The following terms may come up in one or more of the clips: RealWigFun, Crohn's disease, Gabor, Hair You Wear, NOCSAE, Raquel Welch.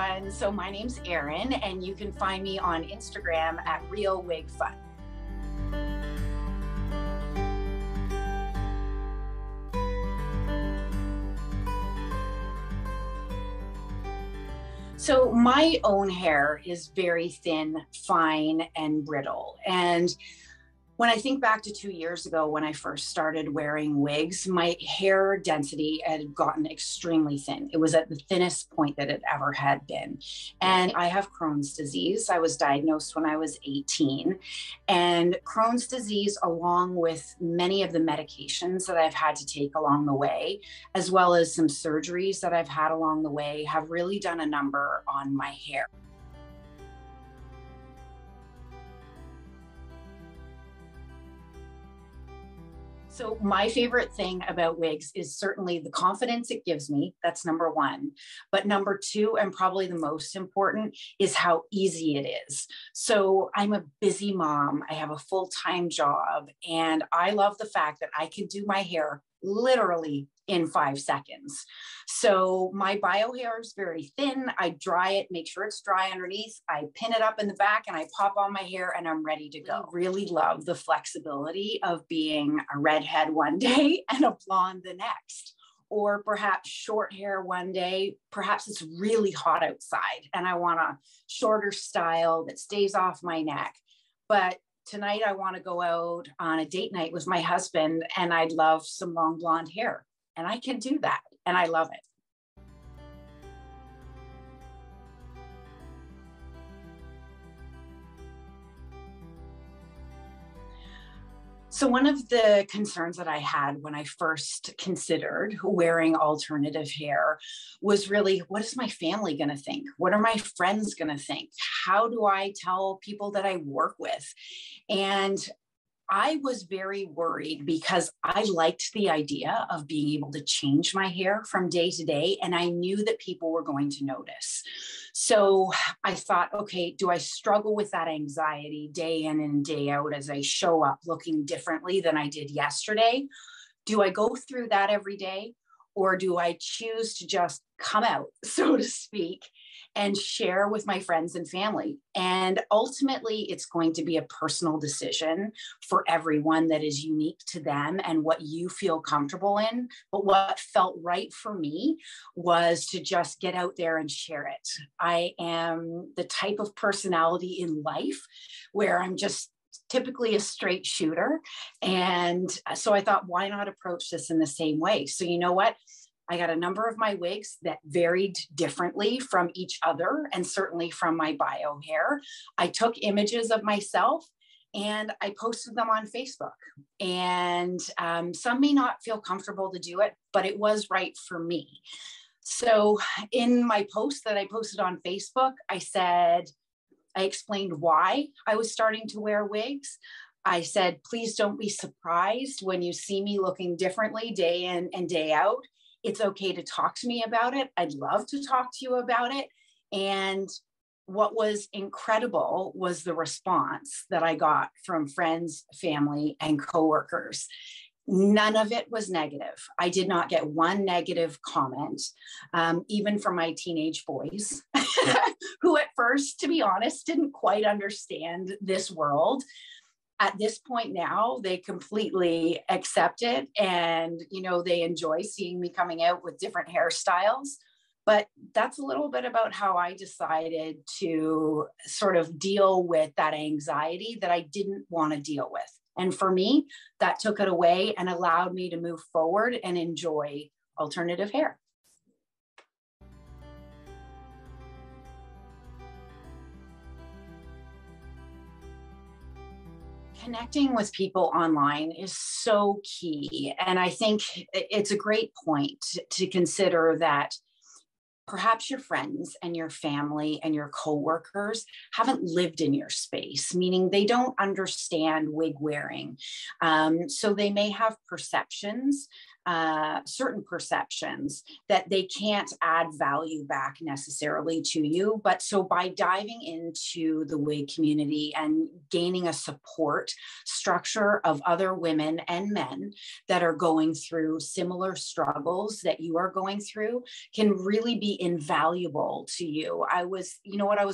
everyone. So my name's Erin, and you can find me on Instagram at RealWigFun. So my own hair is very thin, fine, and brittle. And when I think back to 2 years ago when I first started wearing wigs, my hair density had gotten extremely thin. It was at the thinnest point that it ever had been. And I have Crohn's disease. I was diagnosed when I was 18. And Crohn's disease, along with many of the medications that I've had to take along the way, as well as some surgeries that I've had along the way, have really done a number on my hair. So my favorite thing about wigs is certainly the confidence it gives me. That's number one. But number two, and probably the most important, is how easy it is. So I'm a busy mom. I have a full-time job, and I love the fact that I can do my hair literally in 5 seconds. So my bio hair is very thin. I dry it, make sure it's dry underneath. I pin it up in the back and I pop on my hair and I'm ready to go. I really love the flexibility of being a redhead one day and a blonde the next, or perhaps short hair one day. Perhaps it's really hot outside and I want a shorter style that stays off my neck. But tonight I want to go out on a date night with my husband and I'd love some long blonde hair. And I can do that, and I love it. So one of the concerns that I had when I first considered wearing alternative hair was really, what is my family going to think? What are my friends going to think? How do I tell people that I work with? And I was very worried because I liked the idea of being able to change my hair from day to day, and I knew that people were going to notice. So I thought, okay, do I struggle with that anxiety day in and day out as I show up looking differently than I did yesterday? Do I go through that every day, or do I choose to just come out, so to speak, and share with my friends and family? And ultimately, it's going to be a personal decision for everyone that is unique to them and what you feel comfortable in. But what felt right for me was to just get out there and share it. I am the type of personality in life where I'm just typically a straight shooter. And so I thought, why not approach this in the same way? So you know what? I got a number of my wigs that varied differently from each other and certainly from my bio hair. I took images of myself and I posted them on Facebook. And some may not feel comfortable to do it, but it was right for me. So in my post that I posted on Facebook, I explained why I was starting to wear wigs. I said, please don't be surprised when you see me looking differently day in and day out. It's okay to talk to me about it. I'd love to talk to you about it. And what was incredible was the response that I got from friends, family, and coworkers. None of it was negative. I did not get one negative comment, even from my teenage boys, who at first, to be honest, didn't quite understand this world. At this point now, they completely accept it, and you know, they enjoy seeing me coming out with different hairstyles. But that's a little bit about how I decided to sort of deal with that anxiety that I didn't want to deal with. And for me, that took it away and allowed me to move forward and enjoy alternative hair. Connecting with people online is so key. And I think it's a great point to consider that perhaps your friends and your family and your coworkers haven't lived in your space, meaning they don't understand wig wearing. So they may have perceptions certain perceptions that they can't add value back necessarily to you. But so by diving into the WIG community and gaining a support structure of other women and men that are going through similar struggles that you are going through can really be invaluable to you. I was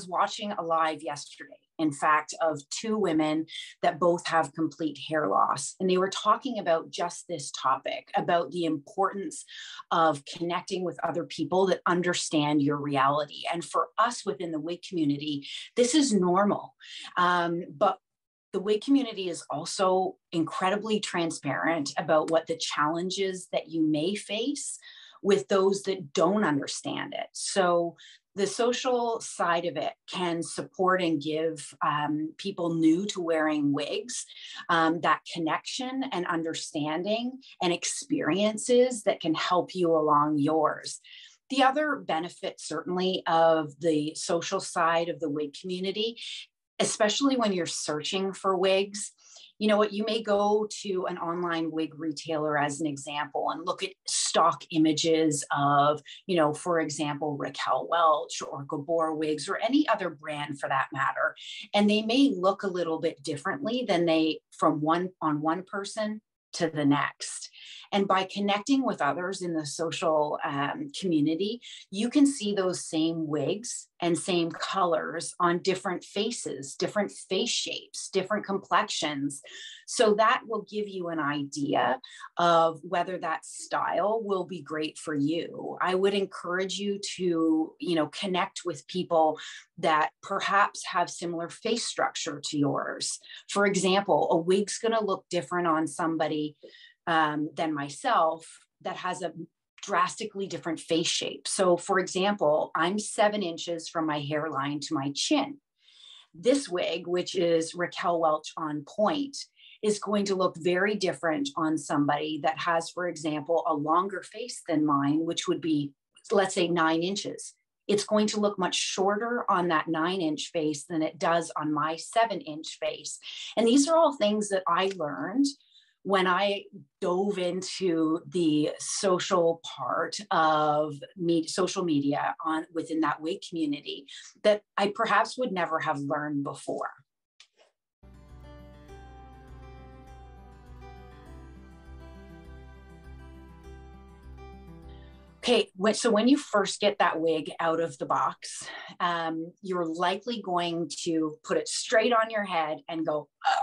watching a live yesterday, in fact, of two women that both have complete hair loss. And they were talking about just this topic, about the importance of connecting with other people that understand your reality. And for us within the WIG community, this is normal. But the WIG community is also incredibly transparent about what the challenges that you may face with those that don't understand it. So the social side of it can support and give people new to wearing wigs, that connection and understanding and experiences that can help you along yours. The other benefit certainly of the social side of the wig community, especially when you're searching for wigs, you know what, you may go to an online wig retailer as an example and look at stock images of, you know, for example, Raquel Welch or Gabor wigs or any other brand for that matter. And they may look a little bit differently than they from one person to the next. And by connecting with others in the social community, you can see those same wigs and same colors on different faces, different face shapes, different complexions. So that will give you an idea of whether that style will be great for you. I would encourage you to, you know, connect with people that perhaps have similar face structure to yours. For example, a wig's going to look different on somebody than myself that has a drastically different face shape. So for example, I'm 7 inches from my hairline to my chin. This wig, which is Raquel Welch on point, is going to look very different on somebody that has, for example, a longer face than mine, which would be, let's say, 9 inches. It's going to look much shorter on that 9-inch face than it does on my 7-inch face. And these are all things that I learned when I dove into the social part of social media within that wig community, that I perhaps would never have learned before. Okay, so when you first get that wig out of the box, you're likely going to put it straight on your head and go, "Ugh."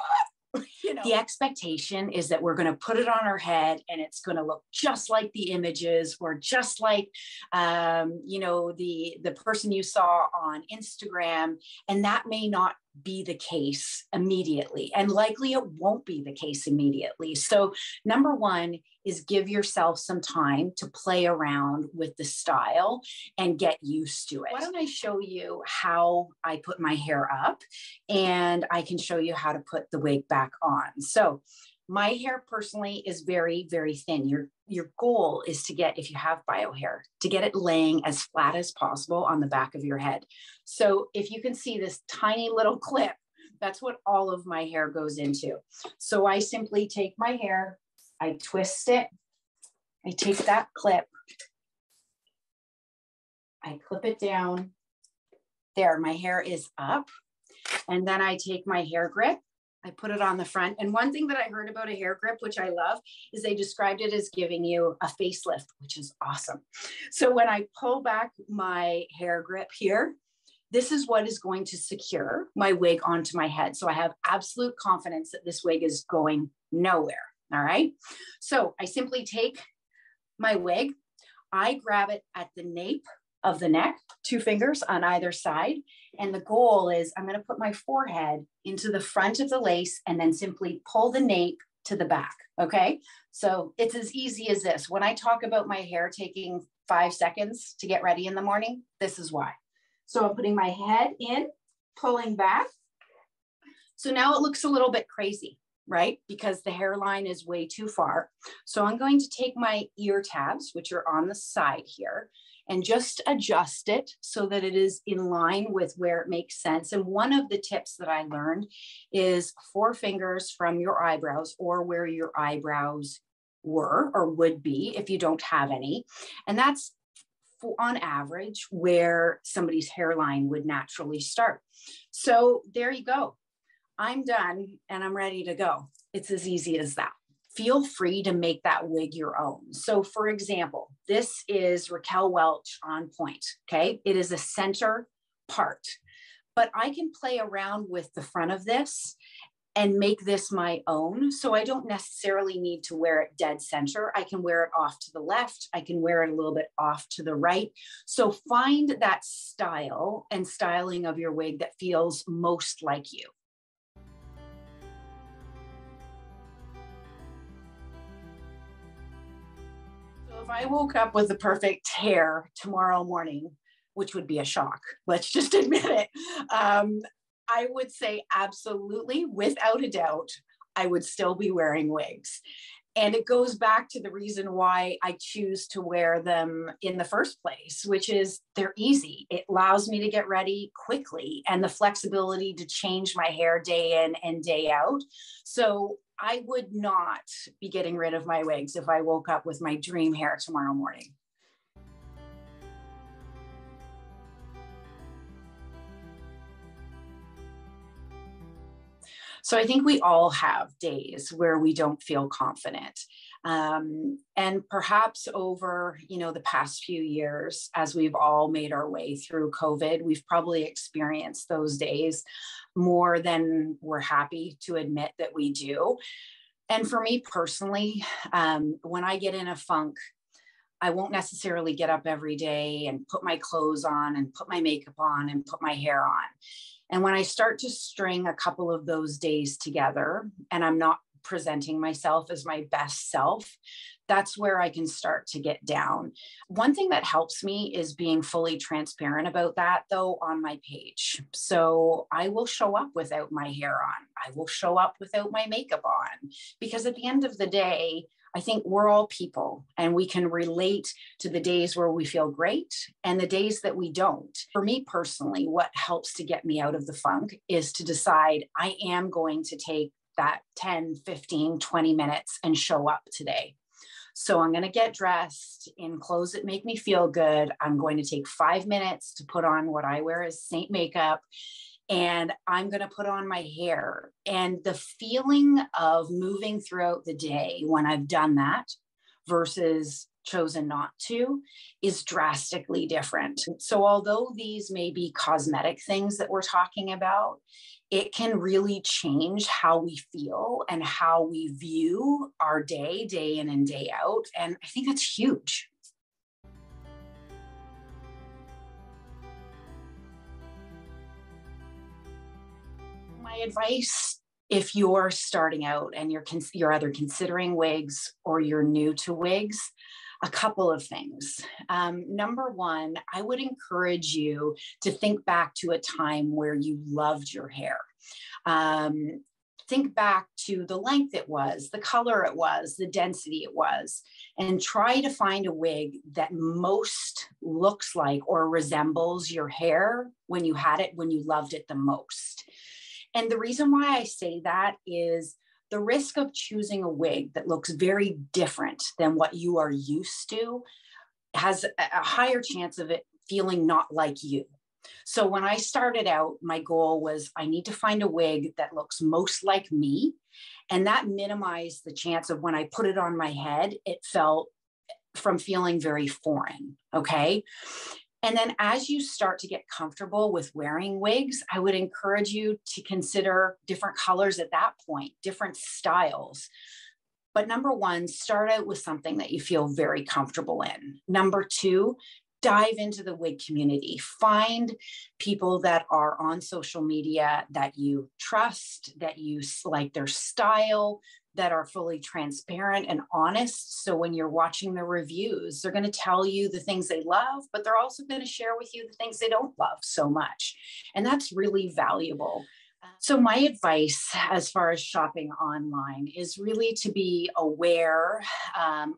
You know, the expectation is that we're going to put it on our head and it's going to look just like the images or just like, you know, the person you saw on Instagram. And that may not be the case immediately. And likely it won't be the case immediately. So number one is give yourself some time to play around with the style and get used to it. Why don't I show you how I put my hair up and I can show you how to put the wig back on. So my hair personally is very, very thin. Your goal is to get, if you have bio hair, to get it laying as flat as possible on the back of your head. So if you can see this tiny little clip, that's what all of my hair goes into. So I simply take my hair, I twist it, I take that clip, I clip it down. There, my hair is up. And then I take my hair grip, I put it on the front. And one thing that I heard about a hair grip, which I love, is they described it as giving you a facelift, which is awesome. So when I pull back my hair grip here, this is what is going to secure my wig onto my head. So I have absolute confidence that this wig is going nowhere, all right? So I simply take my wig, I grab it at the nape of the neck, 2 fingers on either side. And the goal is I'm going to put my forehead into the front of the lace and then simply pull the nape to the back. Okay. So it's as easy as this. When I talk about my hair taking 5 seconds to get ready in the morning, this is why. So I'm putting my head in, pulling back. So now it looks a little bit crazy, right? Because the hairline is way too far. So I'm going to take my ear tabs, which are on the side here, and just adjust it so that it is in line with where it makes sense. And one of the tips that I learned is 4 fingers from your eyebrows or where your eyebrows were or would be if you don't have any. And that's on average where somebody's hairline would naturally start. So there you go. I'm done and I'm ready to go. It's as easy as that. Feel free to make that wig your own. So for example, this is Raquel Welch On Point, okay? It is a center part, but I can play around with the front of this and make this my own. So I don't necessarily need to wear it dead center. I can wear it off to the left. I can wear it a little bit off to the right. So find that style and styling of your wig that feels most like you. So if I woke up with the perfect hair tomorrow morning, which would be a shock, let's just admit it. I would say absolutely, without a doubt, I would still be wearing wigs. And it goes back to the reason why I choose to wear them in the first place, which is they're easy. It allows me to get ready quickly and the flexibility to change my hair day in and day out. So I would not be getting rid of my wigs if I woke up with my dream hair tomorrow morning. So I think we all have days where we don't feel confident. And perhaps over, the past few years, as we've all made our way through COVID, we've probably experienced those days more than we're happy to admit that we do. And for me personally, when I get in a funk, I won't necessarily get up every day and put my clothes on and put my makeup on and put my hair on. And when I start to string a couple of those days together and I'm not presenting myself as my best self, that's where I can start to get down. One thing that helps me is being fully transparent about that, though, on my page. So I will show up without my hair on. I will show up without my makeup on, because at the end of the day, I think we're all people and we can relate to the days where we feel great and the days that we don't. For me personally, what helps to get me out of the funk is to decide I am going to take that 10, 15, 20 minutes and show up today. So I'm going to get dressed in clothes that make me feel good. I'm going to take 5 minutes to put on what I wear as Saint makeup. And I'm going to put on my hair. And the feeling of moving throughout the day when I've done that versus chosen not to is drastically different. So although these may be cosmetic things that we're talking about, it can really change how we feel and how we view our day, day in and day out. And I think that's huge. My advice, if you're starting out and you're either considering wigs or you're new to wigs, a couple of things. Number one, I would encourage you to think back to a time where you loved your hair. Think back to the length it was, the color it was, the density it was, and try to find a wig that most looks like or resembles your hair when you had it, when you loved it the most. And the reason why I say that is the risk of choosing a wig that looks very different than what you are used to has a higher chance of it feeling not like you. So when I started out, my goal was I need to find a wig that looks most like me. And that minimized the chance of when I put it on my head, it felt from feeling very foreign, okay? And then as you start to get comfortable with wearing wigs, I would encourage you to consider different colors at that point, different styles. But number one, start out with something that you feel very comfortable in. Number two, dive into the wig community. Find people that are on social media that you trust, that you like their style, that are fully transparent and honest. So when you're watching the reviews, they're going to tell you the things they love, but they're also going to share with you the things they don't love so much. And that's really valuable. So my advice as far as shopping online is really to be aware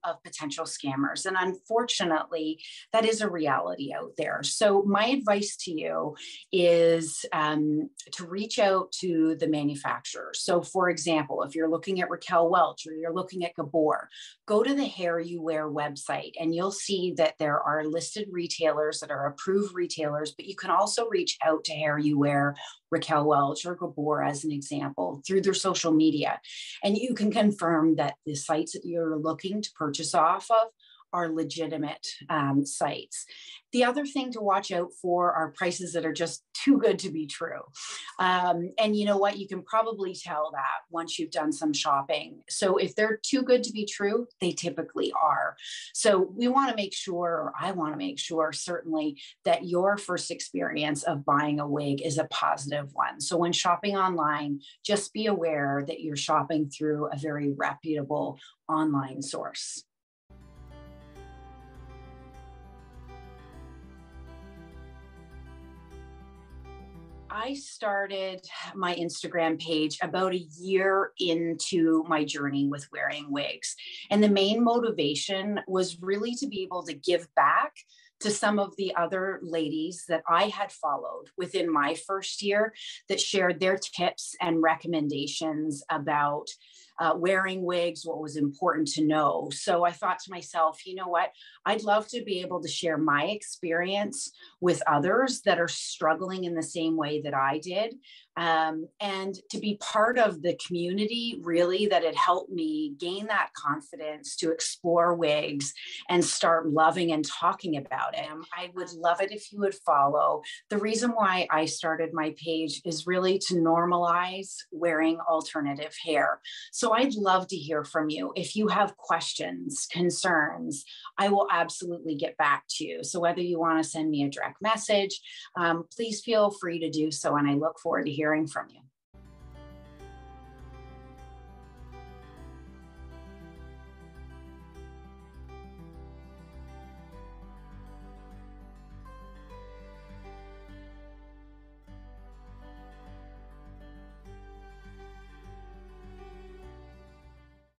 of potential scammers. And unfortunately, that is a reality out there. So my advice to you is to reach out to the manufacturer. So for example, if you're looking at Raquel Welch or you're looking at Gabor, go to the Hair You Wear website and you'll see that there are listed retailers that are approved retailers, but you can also reach out to Hair You Wear, Raquel Welch, or Gabor as an example through their social media. And you can confirm that the sites that you're looking to purchase off of are legitimate sites. The other thing to watch out for are prices that are just too good to be true. And you know what, you can probably tell that once you've done some shopping. So if they're too good to be true, they typically are. So we wanna make sure, or I wanna make sure certainly, that your first experience of buying a wig is a positive one. So when shopping online, just be aware that you're shopping through a very reputable online source. I started my Instagram page about a year into my journey with wearing wigs. And the main motivation was really to be able to give back to some of the other ladies that I had followed within my first year that shared their tips and recommendations about wearing wigs, what was important to know. So I thought to myself, you know what, I'd love to be able to share my experience with others that are struggling in the same way that I did. And to be part of the community, really, that it helped me gain that confidence to explore wigs and start loving and talking about it. I would love it if you would follow. The reason why I started my page is really to normalize wearing alternative hair. So I'd love to hear from you. If you have questions, concerns, I will absolutely get back to you. So whether you want to send me a direct message, please feel free to do so. And I look forward to hearing from you.